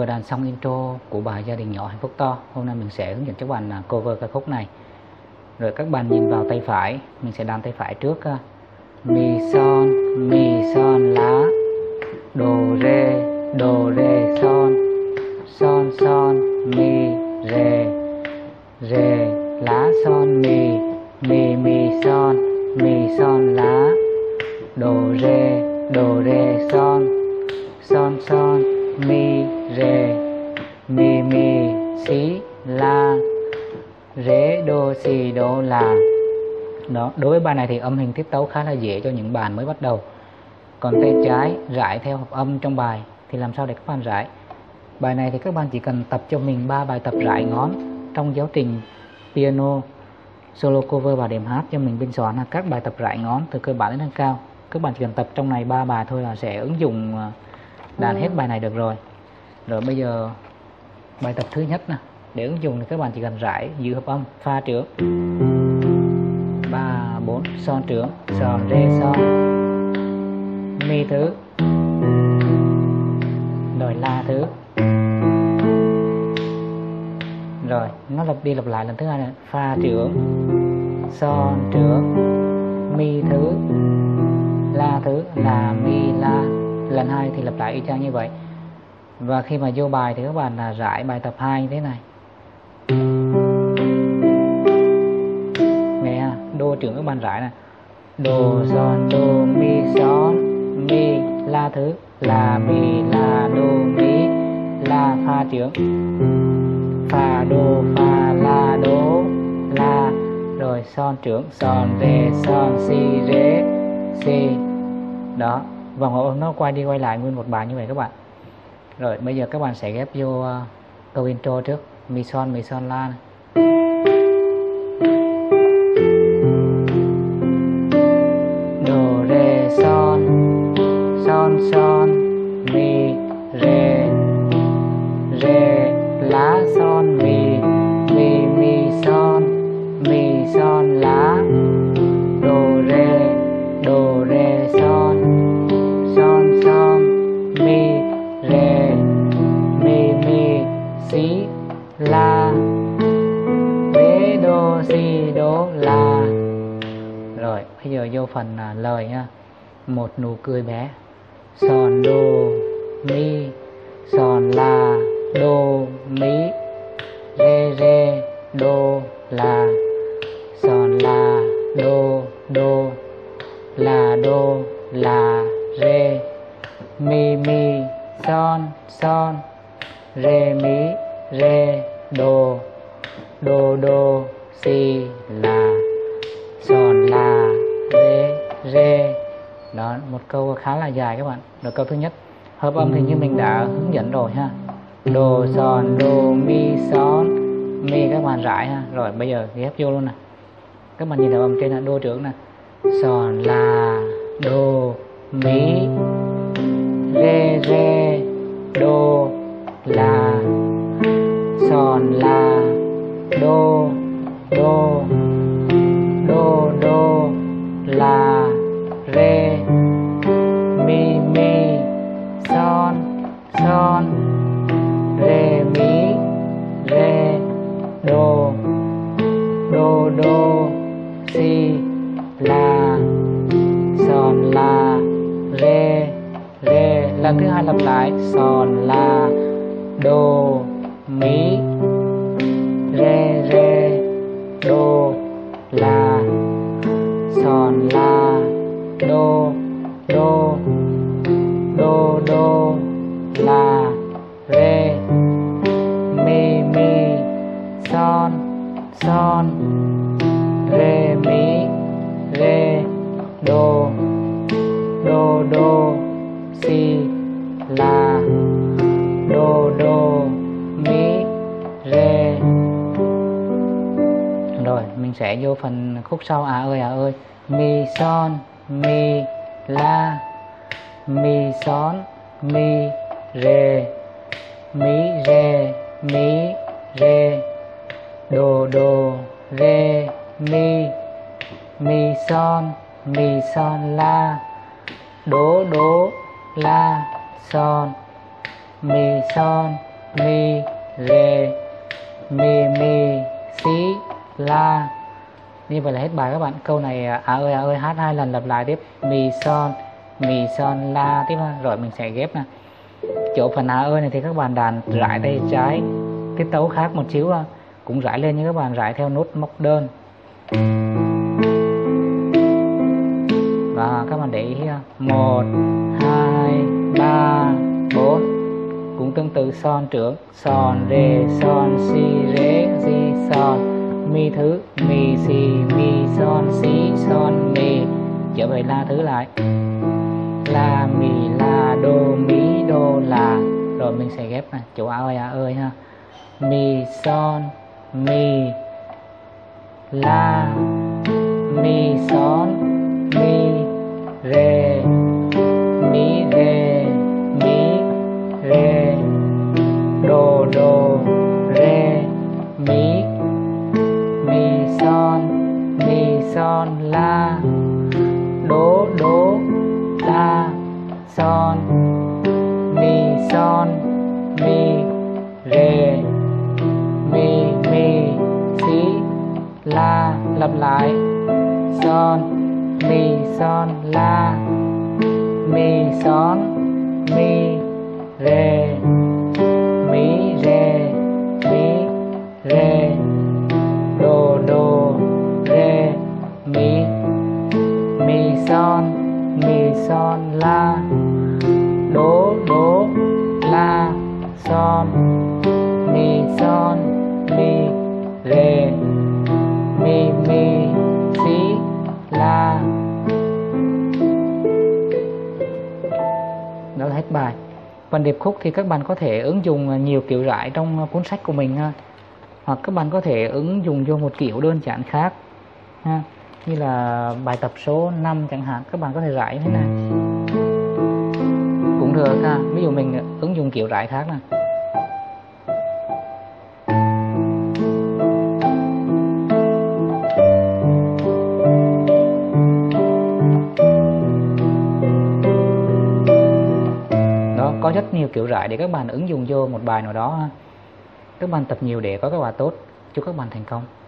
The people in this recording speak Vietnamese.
vừa đàn xong intro của bài Gia đình nhỏ hạnh phúc to. Hôm nay mình sẽ hướng dẫn các bạn cover ca khúc này. Rồi các bạn nhìn vào tay phải, mình sẽ đàn tay phải trước. Mi son lá, đồ rê son, son son mi rê lá son mi son lá, đồ rê son, son son mi rê mi si la rễ đô si đô la. Đó, đối với bài này thì âm hình tiết tấu khá là dễ cho những bạn mới bắt đầu. Còn tay trái rải theo hợp âm trong bài thì làm sao để các bạn rải. Bài này thì các bạn chỉ cần tập cho mình 3 bài tập rải ngón trong giáo trình piano solo cover và đệm hát cho mình biên soạn là các bài tập rải ngón từ cơ bản đến nâng cao. Các bạn chỉ cần tập trong này 3 bài thôi là sẽ ứng dụng đàn hết bài này được rồi. Rồi bây giờ bài tập thứ nhất nè, để ứng dụng thì các bạn chỉ cần rải giữ hợp âm pha trướng 3 4 son trướng son rê son mi thứ rồi la thứ, rồi nó lặp đi lặp lại lần thứ hai này. Pha trướng son trướng mi thứ la thứ là mi la, lần hai thì lặp lại y chang như vậy. Và khi mà vô bài thì các bạn là rải bài tập 2 như thế này. Nè, đô trưởng các bạn rải này. Đô son đô mi la thứ là mi la đô mi la pha trưởng. Đô pha la đô la rồi son trưởng son rê son si rê si. Đó, vòng hợp âm nó quay đi quay lại nguyên một bài như vậy các bạn. Rồi bây giờ các bạn sẽ ghép vô câu intro trước. Mi son la này. Đô rê son son son mi rê lá son mi son lá đô rê son son son mi rê mi si la rê đô si đô la. Rồi bây giờ vô phần lời nha. Một nụ cười bé son đô mi son la đô mi rê đô la son la đô là rê mi son mi rê đô si la son la rê. Đó, một câu khá là dài các bạn. Rồi câu thứ nhất hợp âm thì như mình đã hướng dẫn rồi ha. Đô son đô mi son mi các bạn rải ha. Rồi bây giờ ghép vô luôn nè. Các bạn nhìn hợp âm trên là đô trưởng nè. Son la đô mi rê đô la son la đô la rê mi son rê mi rê đô si la son la rê. Lần thứ hai lặp lại son la đô mi rê đô la son la đô la rê mi son rê mi rê đô si la đô mi rê. Rồi mình sẽ vô phần khúc sau. À ơi mi la mi son mi rê đô rê mi son la đô la son mi mi rê mi mi si la. Như vậy là hết bài các bạn. Câu này à ơi hát hai lần lặp lại tiếp. Mi son la tiếp ha. Rồi mình sẽ ghép nè. Chỗ phần à ơi này thì các bạn đàn rải tay trái, tiết tấu khác một xíu ha. Cũng rải lên như các bạn, rải theo nốt móc đơn. Và các bạn để ý ha. 1 2 3 4. Cũng tương tự son trưởng, son rê son si rê si son mi thứ mi si mi son si son mi. Trở về la thứ lại, la mi la đô mi đô la. Rồi mình sẽ ghép này chỗ a ơi ha. Mi son mi la mi son mi rê mi rê mi rê đô đô rê mi. Son la đố đố la son mi rê mi mi si la. Lặp lại son la mi son mi rê mi rê mi rê đô đô rê mi. Mi son la đố la son mi rê mi mi si la. Đó là hết bài. Phần điệp khúc thì các bạn có thể ứng dụng nhiều kiểu rải trong cuốn sách của mình ha. Hoặc các bạn có thể ứng dụng vô một kiểu đơn giản khác ha. Như là bài tập số 5 chẳng hạn, các bạn có thể rải như thế này cũng được ha. Ví dụ mình ứng dụng kiểu rải khác nè. Đó, có rất nhiều kiểu rải để các bạn ứng dụng vô một bài nào đó ha. Các bạn tập nhiều để có kết quả tốt. Chúc các bạn thành công.